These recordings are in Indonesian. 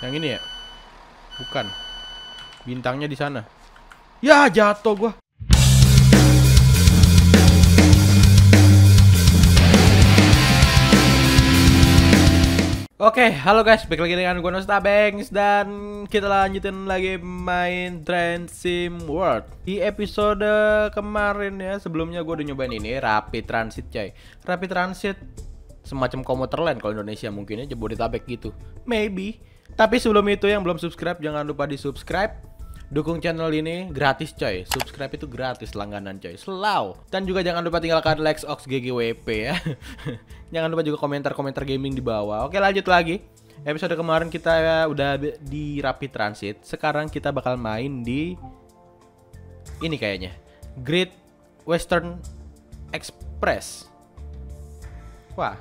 Yang ini ya? Bukan. Bintangnya di sana. Ya, jatuh gua. Oke, halo guys, balik lagi dengan gua Nosta Bengs dan kita lanjutin lagi main Train Sim World. Di episode kemarin ya, sebelumnya gua udah nyobain ini Rapid Transit, coy. Rapid Transit semacam komuterland kalau Indonesia mungkinnya Jabodetabek gitu. Maybe. Tapi sebelum itu yang belum subscribe jangan lupa di-subscribe. Dukung channel ini gratis, coy. Subscribe itu gratis langganan, coy. Selalu. Dan juga jangan lupa tinggalkan like ox ggwp ya. Jangan lupa juga komentar-komentar gaming di bawah. Oke, lanjut lagi. Episode kemarin kita udah di Rapid Transit. Sekarang kita bakal main di ini kayaknya. Great Western Express. Wah.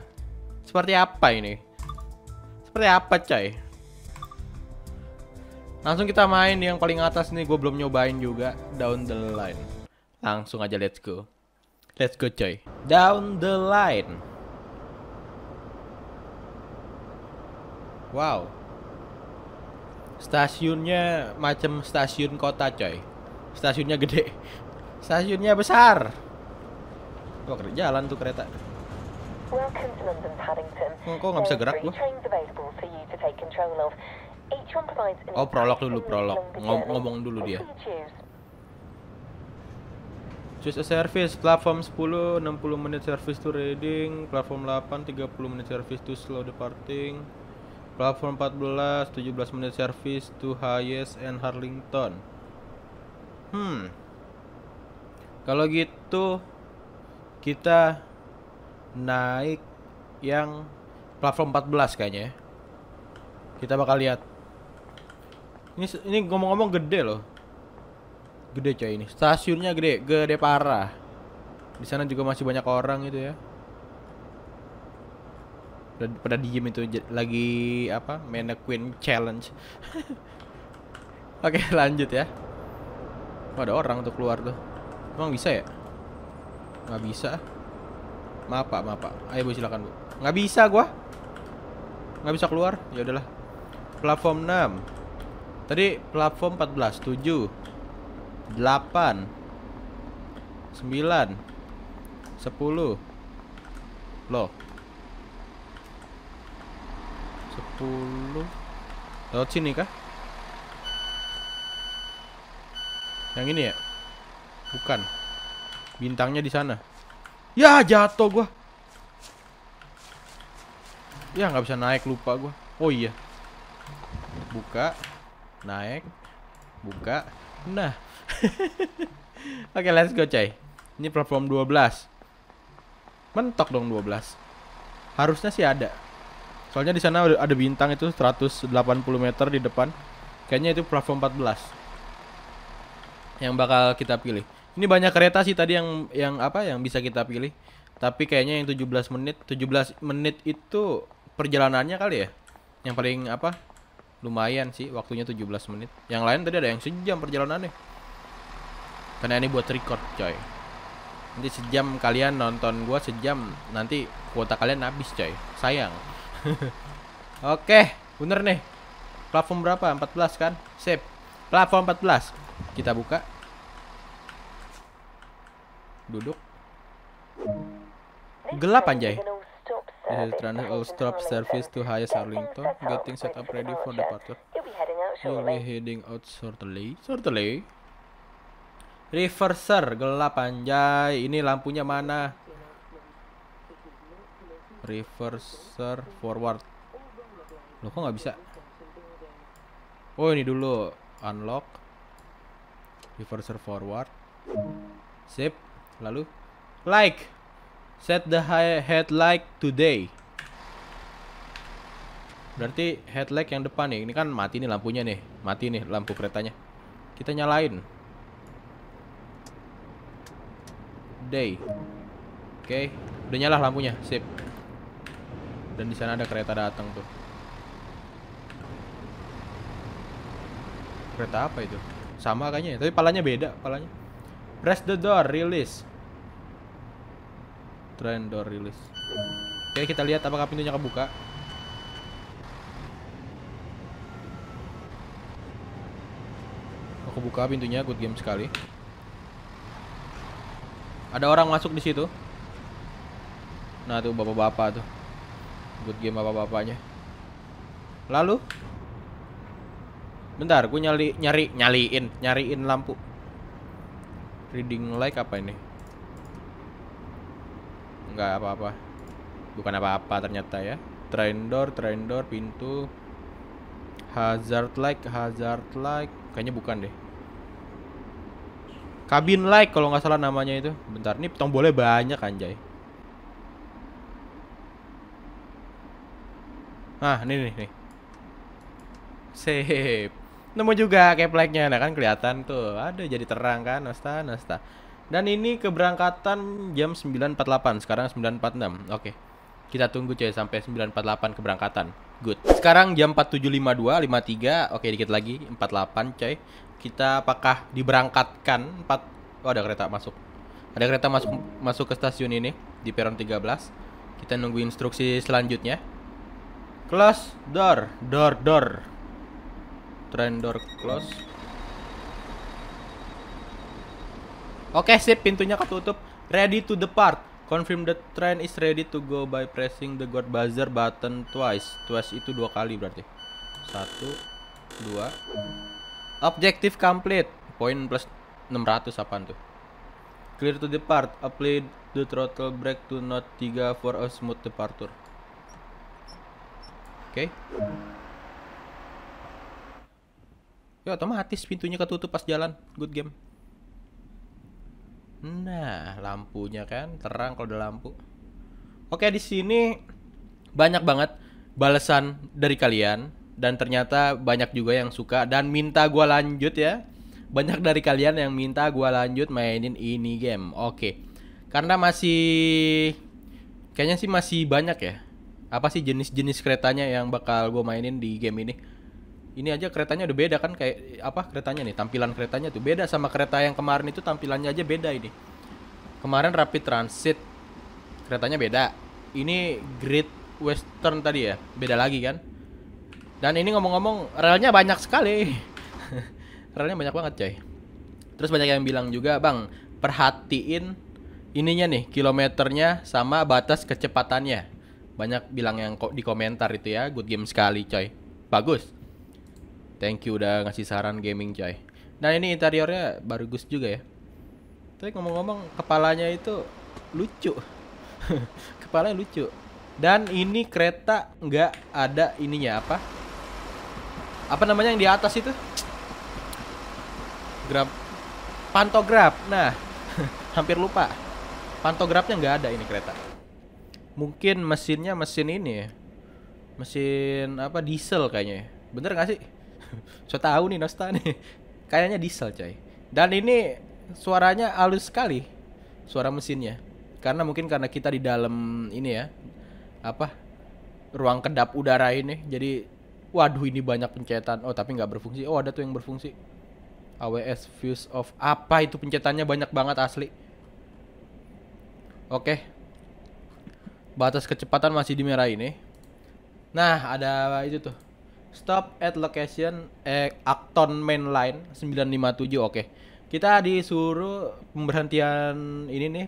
Seperti apa ini? Seperti apa, coy? Langsung kita main yang paling atas nih, gue belum nyobain juga. Down the line. Langsung aja let's go. Let's go, coy. Down the line. Wow. Stasiunnya macam stasiun kota, coy. Stasiunnya gede. Stasiunnya besar. Wah, jalan tuh kereta. Welcome to London Paddington. Kok nggak bisa gerak gue? Oh, prolog. Ngomong dulu dia. Choose a service, platform 10, 60 menit service to reading. Platform 8, 30 menit service to slow departing. Platform 14, 17 menit service to Hayes and Harlington. Kalau gitu kita naik yang platform 14 kayaknya. Kita bakal lihat. Ini ngomong-ngomong gede loh. Gede, coy, ini. Stasiunnya gede, gede parah. Di sana juga masih banyak orang itu ya. Pada diem itu lagi apa? Mannequin challenge. Oke, lanjut ya. Oh, ada orang tuh keluar tuh. Emang bisa ya? Nggak bisa. Maaf, Pak, maaf, Pak. Ayo, Bu, silakan, Bu. Nggak bisa gua. Nggak bisa keluar. Ya udahlah. Platform 6. Tadi platform 14, 7, 8, 9, 10, 10. Loh. 10. Lewat sini kah? Yang ini ya? Bukan. Bintangnya di sana. Ya, jatuh gua. Ya, nggak bisa naik, lupa gua. Oh iya. Buka. Naik, buka, nah. Oke, let's go, coy. Ini platform 12. Mentok dong 12. Harusnya sih ada. Soalnya di sana ada bintang itu 180 meter di depan. Kayaknya itu platform 14 yang bakal kita pilih. Ini banyak kereta sih tadi yang apa yang bisa kita pilih. Tapi kayaknya yang 17 menit itu perjalanannya kali ya. Yang paling apa? Lumayan sih, waktunya 17 menit. Yang lain tadi ada yang sejam perjalanannya. Karena ini buat record, coy. Nanti sejam kalian nonton gua sejam, nanti kuota kalian habis, coy. Sayang. Oke, bener nih. Platform berapa? 14 kan? Sip. Platform 14. Kita buka. Duduk. Gelap, anjay. Transit all stop service to Hayes Harlington, getting set up ready for departure. You'll be heading out shortly. Shortly. Reverser, gelap, anjay. Ini lampunya mana? Reverser forward. Loh, kok nggak bisa? Oh, ini dulu. Unlock. Reverser forward. Sip. Lalu like. Set the headlight today. Berarti headlight yang depan nih. Ini kan mati nih lampunya nih. Mati nih lampu keretanya. Kita nyalain. Day. Oke, udah nyala lampunya. Sip. Dan di sana ada kereta datang tuh. Kereta apa itu? Sama kayaknya, tapi palanya beda, palanya. Press the door, release. Train door release. Oke, kita lihat apakah pintunya kebuka. Aku buka pintunya, good game sekali. Ada orang masuk di situ. Nah tuh bapak-bapak tuh. Good game bapak-bapaknya. Lalu bentar, gue nyariin lampu. Reading light apa ini? Enggak apa-apa. Bukan apa-apa ternyata ya. Train door, pintu. Hazard light. Kayaknya bukan deh. Cabin light kalau nggak salah namanya itu. Bentar, nih tombolnya banyak anjay. Nah, ini nih. Sip. Nemu juga kepleknya, nah kan kelihatan tuh. Ada jadi terang kan, Nosta. Dan ini keberangkatan jam 9.48, sekarang 9.46. Oke. Kita tunggu coy sampai 9.48 keberangkatan. Good. Sekarang jam 4.752, 53. Oke, dikit lagi 48 coy. Kita apakah diberangkatkan? Oh, ada kereta masuk. Ada kereta masuk ke stasiun ini di peron 13. Kita nunggu instruksi selanjutnya. Close door. Train door close. Oke, sip, pintunya ketutup. Ready to depart. Confirm the train is ready to go by pressing the god buzzer button twice. Twice itu 2 kali berarti. 1, 2. Objective complete. Point plus 600 apaan tuh? Clear to depart. Apply the throttle brake to node 3 for a smooth departure. Oke. Ya otomatis pintunya ketutup pas jalan. Good game. Nah, lampunya kan terang kalau ada lampu. Oke, di sini banyak banget balasan dari kalian dan ternyata banyak juga yang suka dan minta gua lanjut ya. Banyak dari kalian yang minta gua lanjut mainin ini game. Oke. Karena masih kayaknya sih masih banyak ya. Apa sih jenis-jenis keretanya yang bakal gue mainin di game ini? Ini aja keretanya udah beda kan, kayak apa keretanya nih, tampilan keretanya tuh beda sama kereta yang kemarin itu, tampilannya aja beda ini. Kemarin Rapid Transit keretanya beda. Ini Great Western tadi ya, beda lagi kan. Dan ini ngomong-ngomong relnya banyak sekali. Relnya banyak banget coy. Terus banyak yang bilang juga, "Bang, perhatiin ininya nih, kilometernya sama batas kecepatannya." Banyak bilang yang kok di komentar itu ya. Good game sekali coy. Bagus. Thank you udah ngasih saran gaming coy. Dan ini interiornya bagus juga ya. Tapi ngomong-ngomong kepalanya itu lucu. Kepalanya lucu. Dan ini kereta nggak ada ininya apa? Apa namanya yang di atas itu? Grab. Pantograf. Nah, hampir lupa. Pantografnya nggak ada ini kereta. Mungkin mesinnya mesin ini ya. Mesin apa, diesel kayaknya ya. Bener gak sih? So tau nih Nosta nih. Kayaknya diesel coy. Dan ini suaranya halus sekali. Suara mesinnya. Karena mungkin karena kita di dalam ini ya, apa, ruang kedap udara ini. Jadi waduh ini banyak pencetan. Oh tapi gak berfungsi. Oh ada tuh yang berfungsi. AWS fuse off. Apa itu pencetannya banyak banget asli. Oke. Batas kecepatan masih di merah ini. Nah, ada itu tuh. Stop at location Acton Main Line 957. Oke. Kita disuruh pemberhentian ini nih,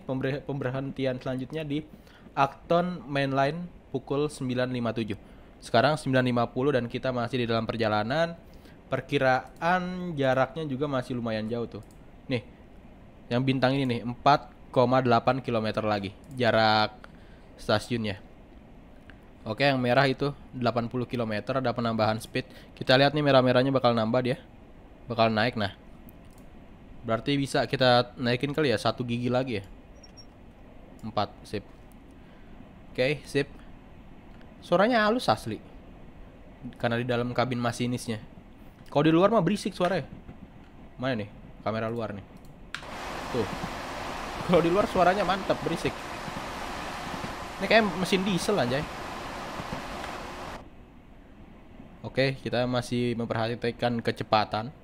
pemberhentian selanjutnya di Acton Main Line pukul 9.57. Sekarang 9.50 dan kita masih di dalam perjalanan. Perkiraan jaraknya juga masih lumayan jauh tuh. Nih. Yang bintang ini nih, 4,8 km lagi. Jarak stasiunnya. Oke, yang merah itu 80 km, ada penambahan speed. Kita lihat nih merah-merahnya bakal nambah dia. Bakal naik nah. Berarti bisa kita naikin kali ya, satu gigi lagi ya. 4, sip. Oke, sip. Suaranya halus asli. Karena di dalam kabin masinisnya. Kalau di luar mah berisik suaranya. Mana nih? Kamera luar nih. Tuh. Kalau di luar suaranya mantap, berisik. Ini kayak mesin diesel anjay. Oke, kita masih memperhatikan kecepatan.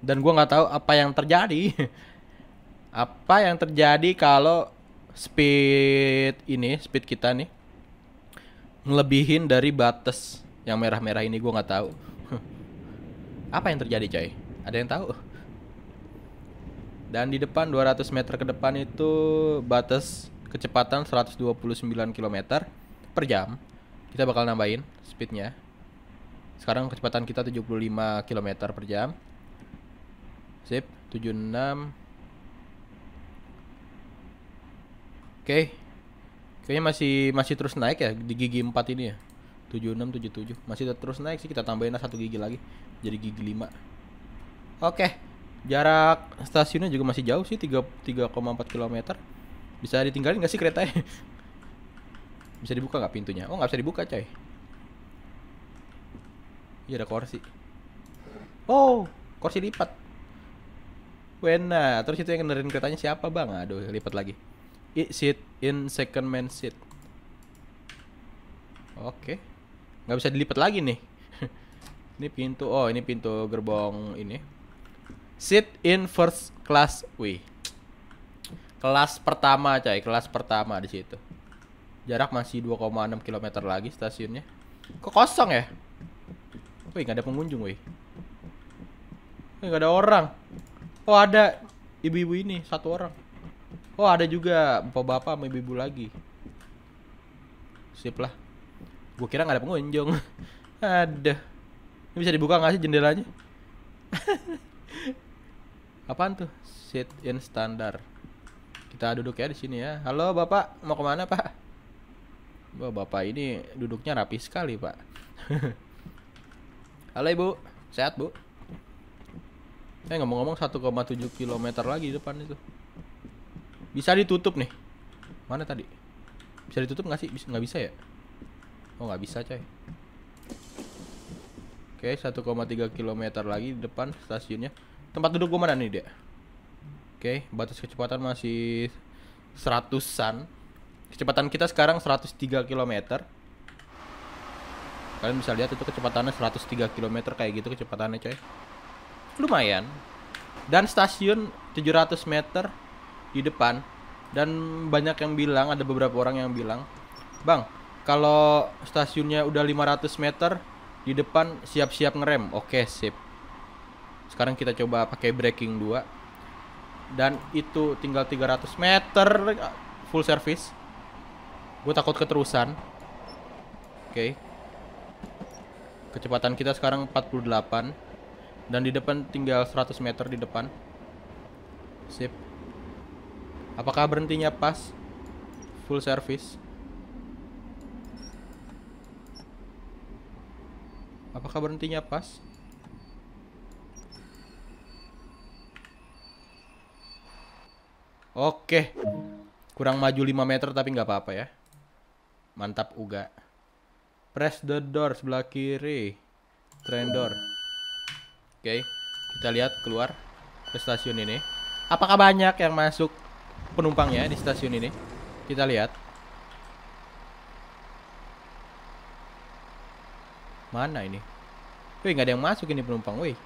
Dan gua nggak tahu apa yang terjadi. Apa yang terjadi kalau speed ini, speed kita nih ngelebihin dari batas yang merah-merah ini, gua nggak tahu. Apa yang terjadi, coy? Ada yang tahu? Dan di depan 200 meter ke depan itu batas kecepatan 129 km per jam. Kita bakal nambahin speednya. Sekarang kecepatan kita 75 km per jam. Sip, 76. Oke. Kayaknya masih terus naik ya di gigi 4 ini ya. 76, 77. Masih terus naik sih, kita tambahin satu gigi lagi. Jadi gigi 5. Oke. Jarak stasiunnya juga masih jauh sih, 3,4 km. Bisa ditinggalin nggak sih keretanya? Bisa dibuka nggak pintunya? Oh, nggak bisa dibuka, coy. Iya, ada kursi. Oh, kursi lipat. Wena, terus itu yang ngendarin keretanya siapa, Bang? Aduh, lipat lagi. It seat in second man seat. Oke. Nggak bisa dilipat lagi nih. Ini pintu. Oh, ini pintu gerbong ini. Seat in first class. Wih. Kelas pertama, coy, kelas pertama di situ. Jarak masih 2,6 km lagi stasiunnya. Kok kosong ya? Wih, nggak ada pengunjung, wih. Wih, nggak ada orang. Oh, ada ibu-ibu ini, satu orang. Oh, ada juga bapak-bapak sama ibu-ibu lagi. Sip lah. Gue kira nggak ada pengunjung. Ada. Ini bisa dibuka nggak sih jendelanya? Apaan tuh? Sit in standar. Kita duduk ya di sini ya. Halo bapak, mau kemana pak? Wah, bapak ini duduknya rapi sekali pak. Halo ibu, sehat bu? Ngomong-ngomong 1,7 km lagi di depan itu. Bisa ditutup nih. Mana tadi? Bisa ditutup nggak sih? Nggak bisa ya? Oh nggak bisa coy. Oke, 1,3 km lagi di depan stasiunnya. Tempat duduk gua mana nih dia? Oke, batas kecepatan masih 100-an. Kecepatan kita sekarang 103 km. Kalian bisa lihat itu kecepatannya 103 km kayak gitu kecepatannya, coy. Lumayan. Dan stasiun 700 meter di depan. Dan banyak yang bilang, ada beberapa orang yang bilang, "Bang, kalau stasiunnya udah 500 meter di depan siap-siap ngerem." Oke, sip. Sekarang kita coba pakai braking 2. Dan itu tinggal 300 meter full service. Gue takut keterusan. Oke. Kecepatan kita sekarang 48. Dan di depan tinggal 100 meter di depan. Sip. Apakah berhentinya pas? Full service. Apakah berhentinya pas? Oke, kurang maju 5 meter tapi nggak apa-apa ya. Mantap uga. Press the door sebelah kiri. Train door. Oke, kita lihat keluar ke stasiun ini. Apakah banyak yang masuk penumpangnya di stasiun ini? Kita lihat. Mana ini? Wih, nggak ada yang masuk ini penumpang, wih.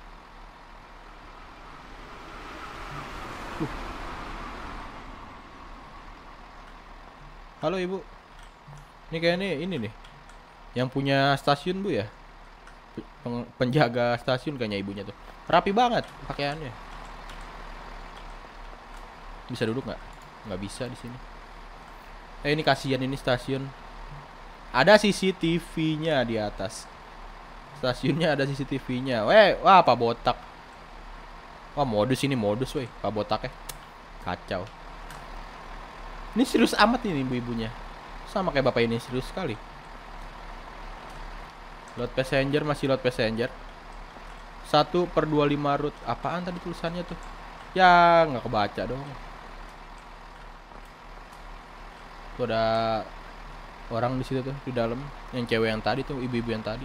Halo ibu, ini kayaknya ini nih, yang punya stasiun bu ya, penjaga stasiun kayaknya ibunya tuh, rapi banget pakaiannya. Bisa duduk nggak? Nggak bisa di sini. Ini kasihan ini stasiun. Ada CCTV-nya di atas. Stasiunnya ada CCTV-nya. Weh, wah pak botak. Wah modus ini modus weh, pak botak ya, kacau. Ini serius amat ini ibu-ibunya. Sama kayak bapak ini, serius sekali. Load passenger, masih load passenger. 1/25 route. Apaan tadi tulisannya tuh? Ya, nggak kebaca dong. Tuh ada orang di situ tuh, di dalam. Yang cewek yang tadi tuh, ibu-ibu yang tadi.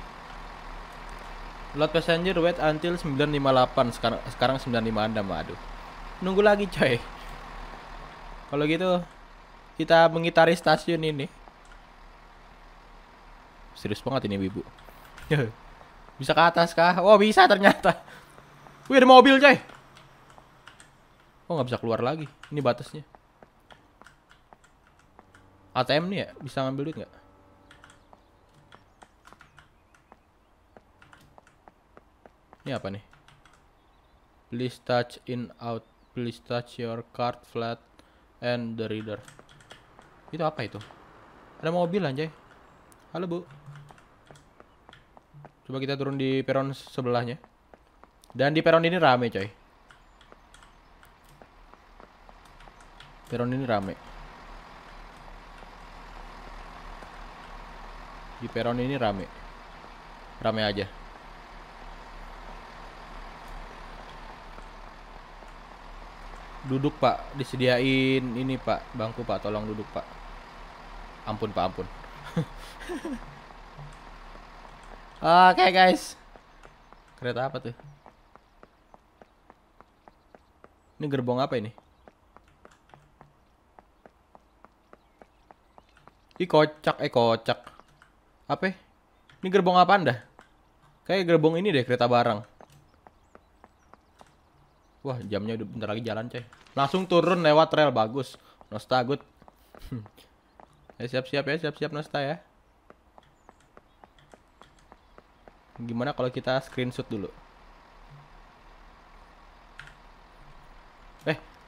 Load passenger, wait until 958. Sekarang 956, aduh. Nunggu lagi, coy. Kalau gitu... kita mengitari stasiun ini. Serius banget ini ibu. Bisa ke atas kah? Oh bisa ternyata. Wih ada mobil coy. Oh nggak bisa keluar lagi. Ini batasnya. ATM nih ya. Bisa ngambil duit nggak? Ini apa nih? Please touch in out. Please touch your card flat and the reader. Itu apa itu? Ada mobil anjay. Halo bu. Coba kita turun di peron sebelahnya. Dan di peron ini rame coy. Peron ini rame. Di peron ini rame. Rame aja. Duduk pak, disediain ini pak, bangku pak, tolong duduk pak. Ampun pak, ampun. Oke guys. Kereta apa tuh? Ini gerbong apa ini? Ih kocak, kocak. Apa? Ini gerbong apa anda? Kayak gerbong ini deh, kereta barang. Wah jamnya udah bentar lagi jalan coy. Langsung turun lewat rel, bagus. Nosta good. Siap-siap ya, siap-siap Nosta ya. Gimana kalau kita screenshot dulu?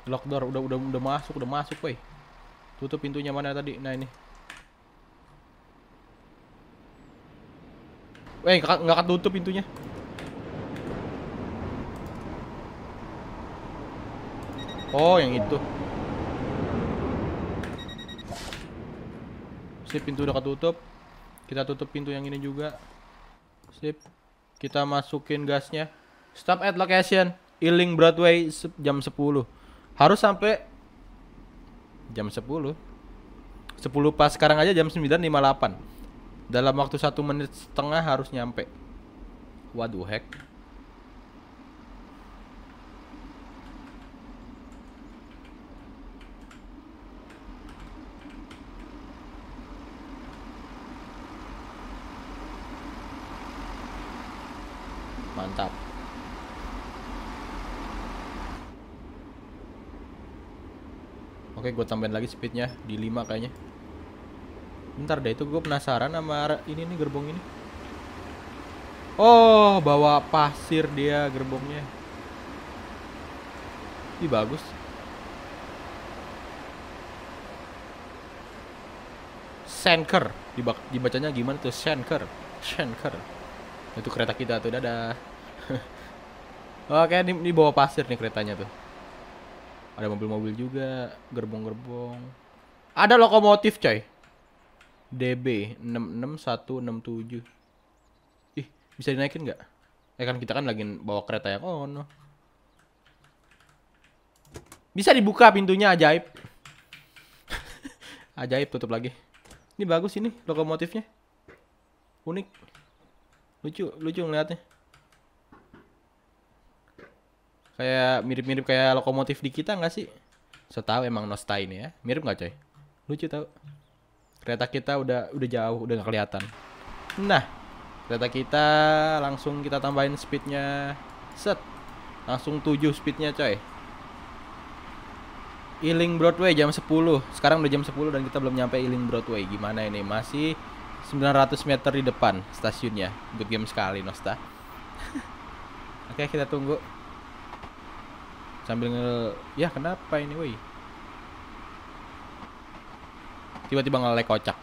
Lock door udah masuk, woi. Tutup pintunya mana tadi? Nah ini. Nggak akan tutup pintunya. Oh, yang itu. Sip, pintu udah ketutup. Kita tutup pintu yang ini juga. Sip. Kita masukin gasnya. Stop at location Ealing Broadway jam 10. Harus sampai jam 10. 10 pas, sekarang aja jam 9.58. Dalam waktu 1 menit setengah harus nyampe. Waduh heck. Mantap. Oke, gue tambahin lagi speednya di 5 kayaknya. Bentar deh, itu gue penasaran sama ini nih gerbong ini. Oh, bawa pasir dia gerbongnya. Ih, bagus. Senker, dibacanya gimana tuh? Senker, senker. Itu kereta kita tuh, dadah. Oke, ini bawa pasir nih keretanya tuh. Ada mobil-mobil juga, gerbong-gerbong. Ada lokomotif coy. DB 66167. Ih, bisa dinaikin nggak? Kan kita kan lagi bawa kereta yang no. Bisa dibuka pintunya, ajaib. Ajaib, tutup lagi. Ini bagus ini lokomotifnya. Unik. Lucu ngeliatnya. Kayak mirip-mirip kayak lokomotif di kita nggak sih? Setahu emang Nosta ini ya. Mirip nggak coy? Lucu tau. Kereta kita udah jauh, udah nggak kelihatan. Nah, kereta kita langsung kita tambahin speednya. Set. Langsung 7 speednya coy. Ealing Broadway jam 10. Sekarang udah jam 10 dan kita belum nyampe Ealing Broadway. Gimana ini? Masih 900 meter di depan stasiunnya. Good game sekali Nosta. Oke, kita tunggu. Sambil ya kenapa ini woi? Tiba-tiba nge-lag kocak.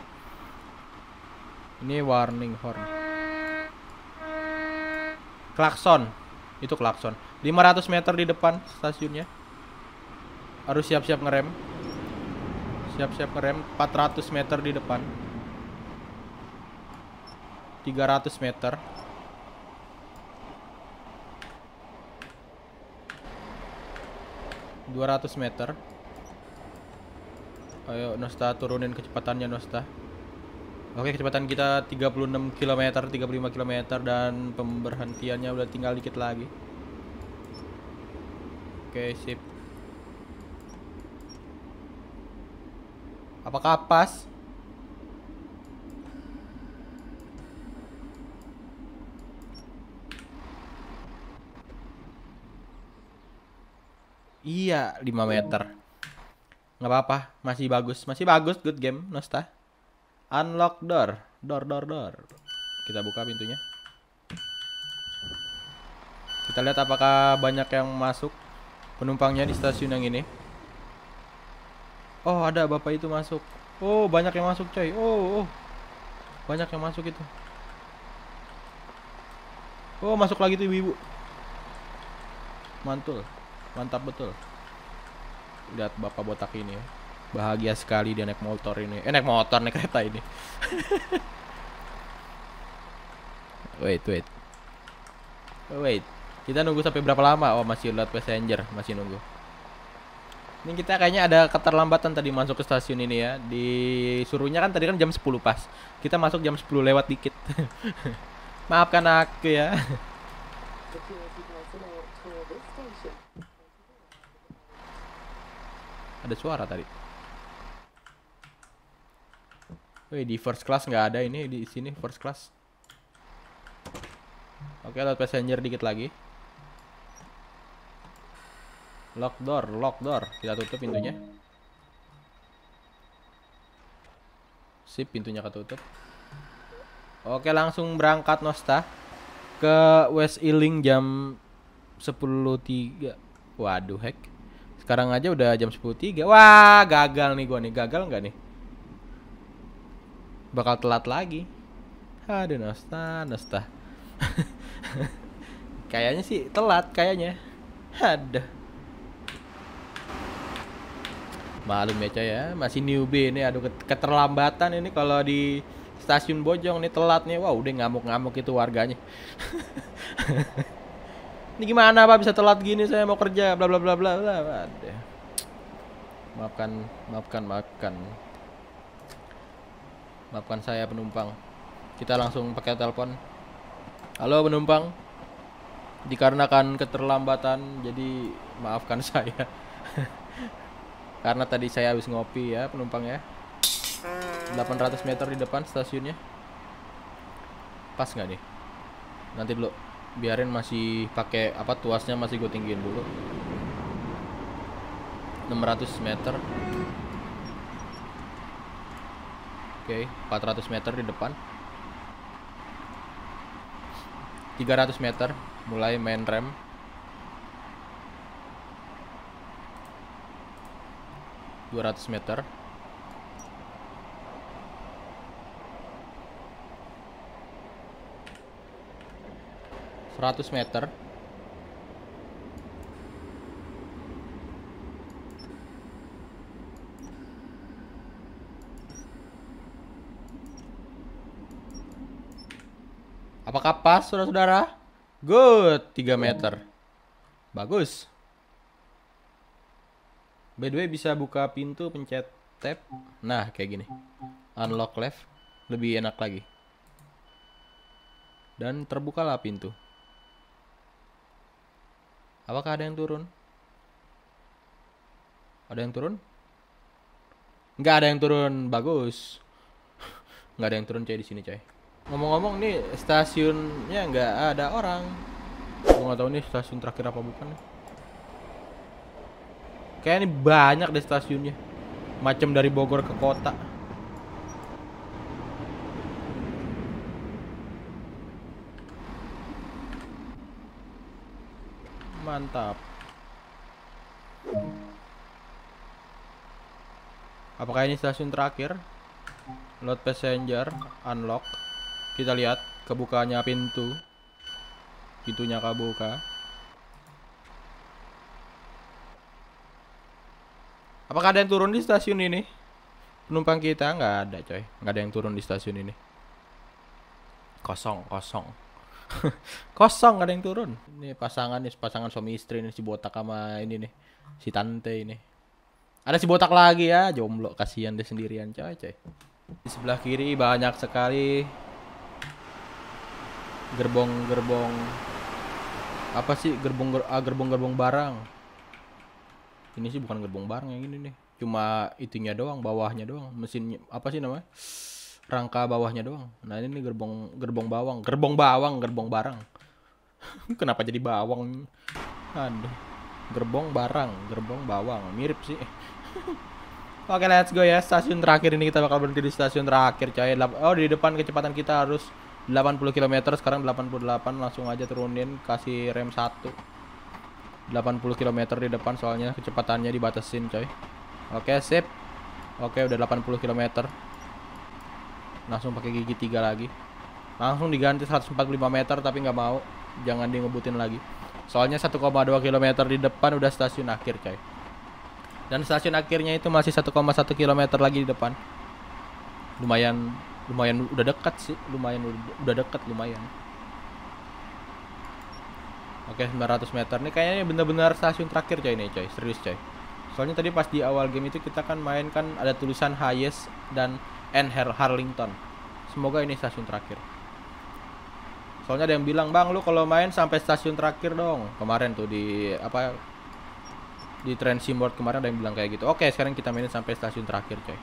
Ini warning horn. Klakson. Itu klakson. 500 meter di depan stasiunnya. Harus siap-siap ngerem. Siap-siap ngerem 400 meter di depan. 300 meter. ...200 meter. Ayo Nosta turunin kecepatannya Nosta. Oke, kecepatan kita 36 km, 35 km. Dan pemberhentiannya udah tinggal dikit lagi. Oke sip. Apakah pas? Iya, 5 meter. Nggak apa-apa, masih bagus, good game, Nosta. Unlock door, door. Kita buka pintunya. Kita lihat apakah banyak yang masuk penumpangnya di stasiun yang ini. Oh, ada bapak itu masuk. Oh, banyak yang masuk coy. Oh, oh, banyak yang masuk itu. Oh, masuk lagi tuh ibu-ibu. Mantul. Mantap betul. Lihat bapak botak ini ya. Bahagia sekali dia naik motor ini. Naik kereta ini. Wait. Kita nunggu sampai berapa lama? Oh, masih lihat passenger, masih nunggu. Ini kita kayaknya ada keterlambatan tadi masuk ke stasiun ini ya. Disuruhnya kan tadi kan jam 10 pas. Kita masuk jam 10 lewat dikit. Maafkan aku ya. Ada suara tadi. Wih, di first class nggak ada ini, di sini first class. Oke, load passenger dikit lagi. Lock door. Kita tutup pintunya. Sip, pintunya ketutup. Oke, langsung berangkat Nosta ke West Ealing jam 10.03. Waduh, heck. Sekarang aja udah jam 10.03. Wah, gagal nih gua nih. Gagal nggak nih? Bakal telat lagi. Aduh, Nosta. Kayaknya sih telat kayaknya. Aduh. Malum ya coy ya, masih newbie ini. Aduh, keterlambatan ini kalau di stasiun Bojong nih telat nih. Wah, wow, udah ngamuk-ngamuk itu warganya. Ini gimana Pak bisa telat gini, saya mau kerja bla bla bla bla bla. Aduh. Maafkan saya penumpang. Kita langsung pakai telepon. Halo penumpang, dikarenakan keterlambatan jadi maafkan saya. Karena tadi saya habis ngopi ya penumpang ya. 800 meter di depan stasiunnya. Pas nggak nih? Nanti dulu, biarin masih pakai apa, tuasnya masih gue tinggiin dulu. 600 meter. Oke, 400 meter di depan. 300 meter mulai main rem. Dua 200 meter. Seratus 100 meter. 3 pas saudara-saudara. Good, 3 meter. Bagus. By the way bisa buka pintu pencet tab. Nah, kayak gini. Unlock left, lebih enak lagi. Dan terbukalah pintu. Apakah ada yang turun? Ada yang turun? Nggak ada yang turun. Bagus. Nggak ada yang turun coy di sini coy. Ngomong-ngomong nih stasiunnya nggak ada orang. Gua nggak tahu nih stasiun terakhir apa bukan. Kayaknya ini banyak deh stasiunnya. Macam dari Bogor ke kota. Mantap. Apakah ini stasiun terakhir? Load passenger, unlock. Kita lihat kebukanya pintu. Pintunya kebuka. Apakah ada yang turun di stasiun ini? Penumpang kita nggak ada coy. Nggak ada yang turun di stasiun ini. Kosong. Kosong, nggak ada yang turun. Ini pasangan suami istri nih, si botak sama ini nih, si tante ini. Ada si botak lagi ya, jomblo, kasihan dia sendirian coy. Di sebelah kiri banyak sekali gerbong-gerbong. Apa sih gerbong-gerbong barang. Ini sih bukan gerbong barang yang ini nih. Cuma itunya doang, bawahnya doang. Mesin apa sih namanya? Rangka bawahnya doang. Nah, ini nih gerbong bawang. Gerbong barang. Kenapa jadi bawang? Aduh. Gerbong barang, gerbong bawang. Mirip sih. Oke, let's go ya. Stasiun terakhir ini kita bakal berhenti di stasiun terakhir coy. Oh, di depan kecepatan kita harus 80 km sekarang 88, langsung aja turunin, kasih rem 1. 80 km di depan soalnya kecepatannya dibatasin, coy. Oke, sip. Oke, udah 80 km. Langsung pakai gigi 3 lagi. Langsung diganti 145 meter tapi nggak mau. Jangan di ngebutin lagi. Soalnya 1,2 km di depan udah stasiun akhir, coy. Dan stasiun akhirnya itu masih 1,1 km lagi di depan. Lumayan udah dekat sih, lumayan. Oke, 900 meter nih kayaknya benar-benar stasiun terakhir coy ini, coy. Serius, coy. Soalnya tadi pas di awal game itu kita kan main kan ada tulisan Hayes dan Harlington. Semoga ini stasiun terakhir. Soalnya ada yang bilang, "Bang, lu kalau main sampai stasiun terakhir dong." Kemarin tuh di apa di Train Sim World kemarin ada yang bilang kayak gitu. Oke, sekarang kita mainin sampai stasiun terakhir, coy.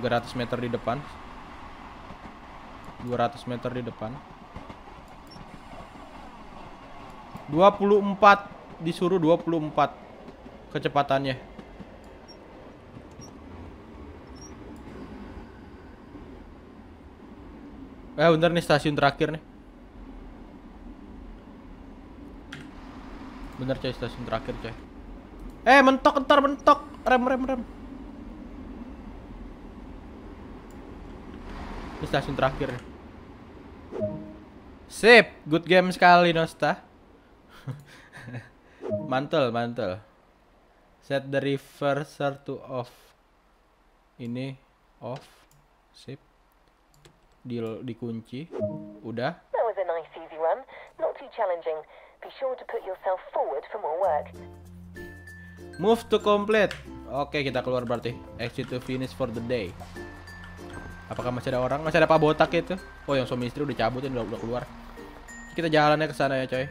300 meter di depan, 200 meter di depan, 24 disuruh 24 kecepatannya. Bener nih stasiun terakhir nih. Bener coy, stasiun terakhir coy. Mentok, ntar mentok. Rem. Ini stasiun terakhir. Sip, good game sekali Nosta. mantel. Set the reverser to off. Ini off. Sip. Dikunci. Udah. That was a nice easy run, not too challenging. Be sure to put yourself forward for more work. Move to complete. Oke, kita keluar berarti. Exit to finish for the day. Apakah masih ada orang? Masih ada Pak Botak itu? Oh, yang suami istri udah cabutin, udah keluar. Kita jalannya ke sana ya, coy.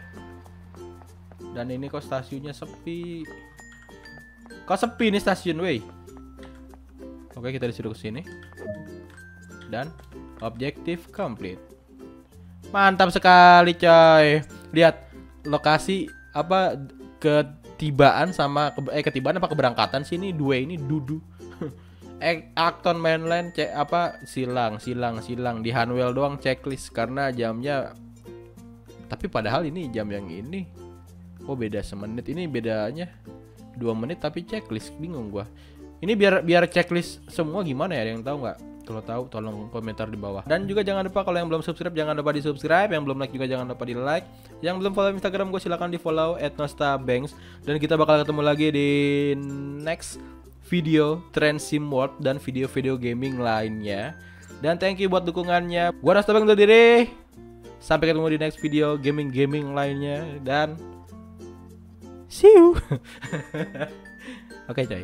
Dan ini kok stasiunnya sepi. Kok sepi nih stasiun, wey. Oke, kita disuruh ke sini. Dan objektif complete. Mantap sekali, coy. Lihat lokasi apa ketibaan sama ketibaan apa keberangkatan sini dua ini dudu. Acton Main Line cek apa silang di Hanwell doang checklist karena jamnya, tapi padahal ini jam yang ini beda semenit, ini bedanya 2 menit tapi checklist, bingung gua ini biar checklist semua gimana ya, ada yang tahu nggak? Kalau tahu tolong komentar di bawah. Dan juga jangan lupa kalau yang belum subscribe jangan lupa di subscribe, yang belum like juga jangan lupa di like, yang belum follow Instagram gue silahkan di follow @nostabengs, dan kita bakal ketemu lagi di next video Train Sim World dan video-video gaming lainnya. Dan thank you buat dukungannya. Gua Nosta Bengs undur diri. Sampai ketemu di next video gaming-gaming lainnya dan see you. Oke, coy.